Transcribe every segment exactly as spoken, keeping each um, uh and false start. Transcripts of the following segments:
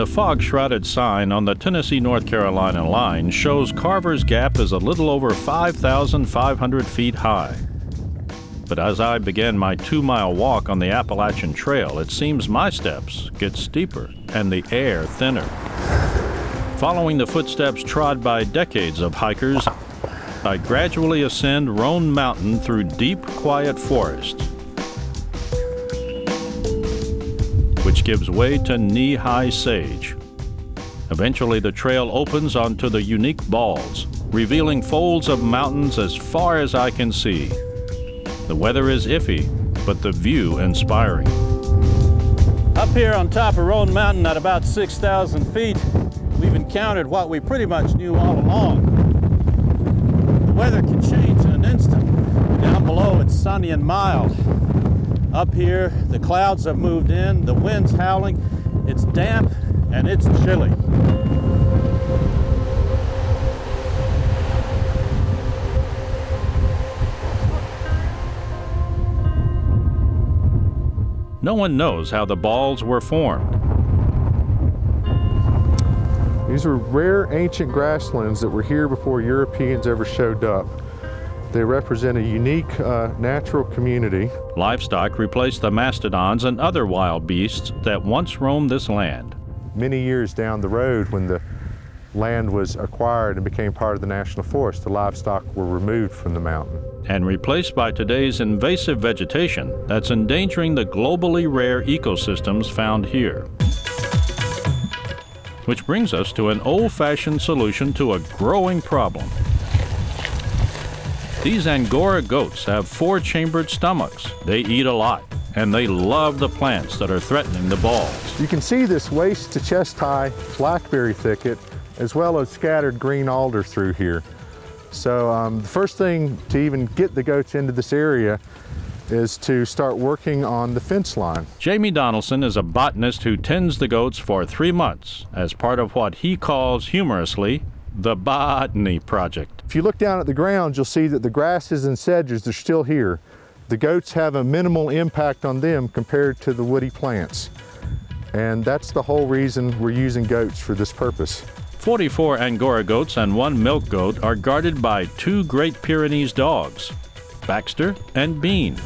The fog-shrouded sign on the Tennessee-North Carolina line shows Carver's Gap is a little over five thousand five hundred feet high. But as I began my two-mile walk on the Appalachian Trail, it seems my steps get steeper and the air thinner. Following the footsteps trod by decades of hikers, I gradually ascend Roan Mountain through deep, quiet forest, which gives way to knee-high sage. Eventually, the trail opens onto the unique balls, revealing folds of mountains as far as I can see. The weather is iffy, but the view inspiring. Up here on top of Roan Mountain at about six thousand feet, we've encountered what we pretty much knew all along. Weather can change in an instant. Down below it's sunny and mild. Up here the clouds have moved in, the wind's howling, it's damp and it's chilly. No one knows how the balls were formed. These were rare ancient grasslands that were here before Europeans ever showed up. They represent a unique uh, natural community. Livestock replaced the mastodons and other wild beasts that once roamed this land. Many years down the road, when the land was acquired and became part of the national forest, the livestock were removed from the mountain. And replaced by today's invasive vegetation that's endangering the globally rare ecosystems found here. Which brings us to an old-fashioned solution to a growing problem. These Angora goats have four-chambered stomachs. They eat a lot, and they love the plants that are threatening the balls. You can see this waist-to-chest-high blackberry thicket, as well as scattered green alder through here. So um, the first thing to even get the goats into this area is to start working on the fence line. Jamie Donaldson is a botanist who tends the goats for three months as part of what he calls humorously the Botany Project. If you look down at the ground, you'll see that the grasses and sedges are still here. The goats have a minimal impact on them compared to the woody plants. And that's the whole reason we're using goats for this purpose. forty-four Angora goats and one milk goat are guarded by two Great Pyrenees dogs, Baxter and Bean.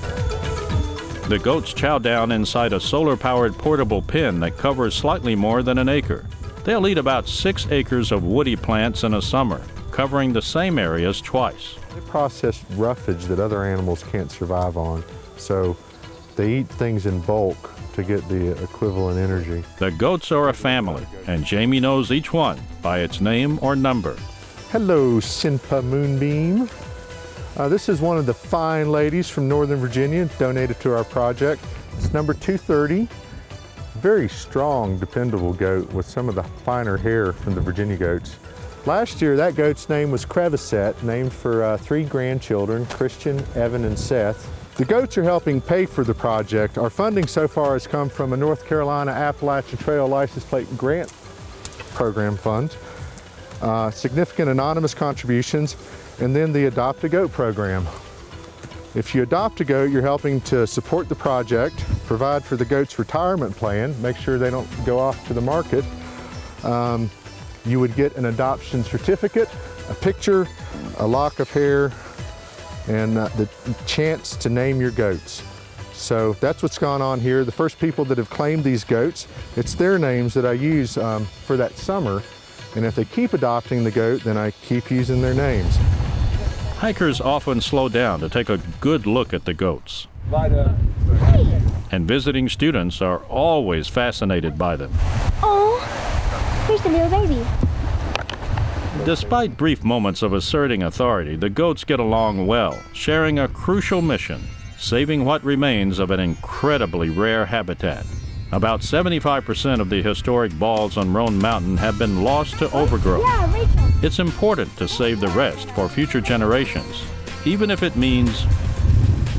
The goats chow down inside a solar-powered portable pen that covers slightly more than an acre. They'll eat about six acres of woody plants in a summer, covering the same areas twice. They process roughage that other animals can't survive on, so they eat things in bulk to get the equivalent energy. The goats are a family, and Jamie knows each one by its name or number. Hello, Sinpa Moonbeam. Uh, this is one of the fine ladies from Northern Virginia, donated to our project. It's number two thirty. Very strong, dependable goat with some of the finer hair from the Virginia goats. Last year, that goat's name was Crevissette, named for uh, three grandchildren, Christian, Evan, and Seth. The goats are helping pay for the project. Our funding so far has come from a North Carolina Appalachian Trail License Plate Grant Program Fund, uh, significant anonymous contributions, and then the Adopt a Goat program. If you adopt a goat, you're helping to support the project, provide for the goat's retirement plan, make sure they don't go off to the market. Um, you would get an adoption certificate, a picture, a lock of hair, and uh, the chance to name your goats. So that's what's gone on here. The first people that have claimed these goats, it's their names that I use um, for that summer. And if they keep adopting the goat, then I keep using their names. Hikers often slow down to take a good look at the goats. And visiting students are always fascinated by them. Oh, here's the little baby. Despite brief moments of asserting authority, the goats get along well, sharing a crucial mission, saving what remains of an incredibly rare habitat. About seventy-five percent of the historic balls on Roan Mountain have been lost to overgrowth. Yeah, it's important to save the rest for future generations, even if it means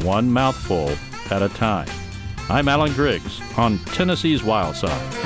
one mouthful at a time. I'm Alan Griggs on Tennessee's Wild Side.